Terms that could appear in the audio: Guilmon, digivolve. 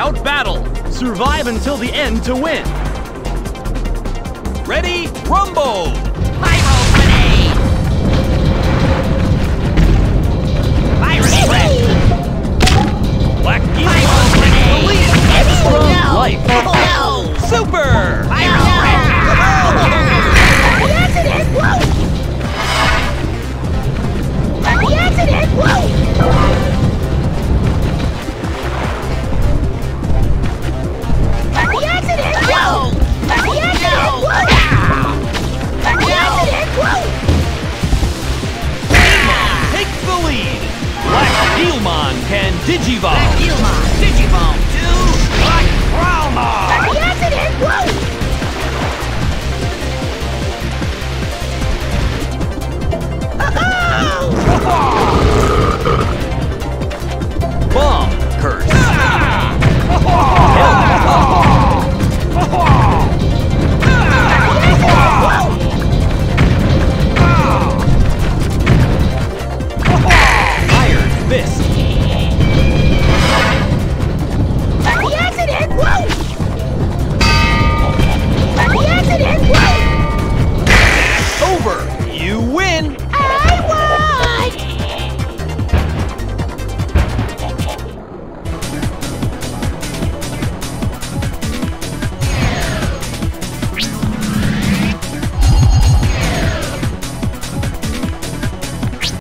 out battle. Survive until the end to win. Ready, rumble! Black Guilmon release extra life. Oh, no. Super! Guilmon can digivolve. Guilmon, digivolve.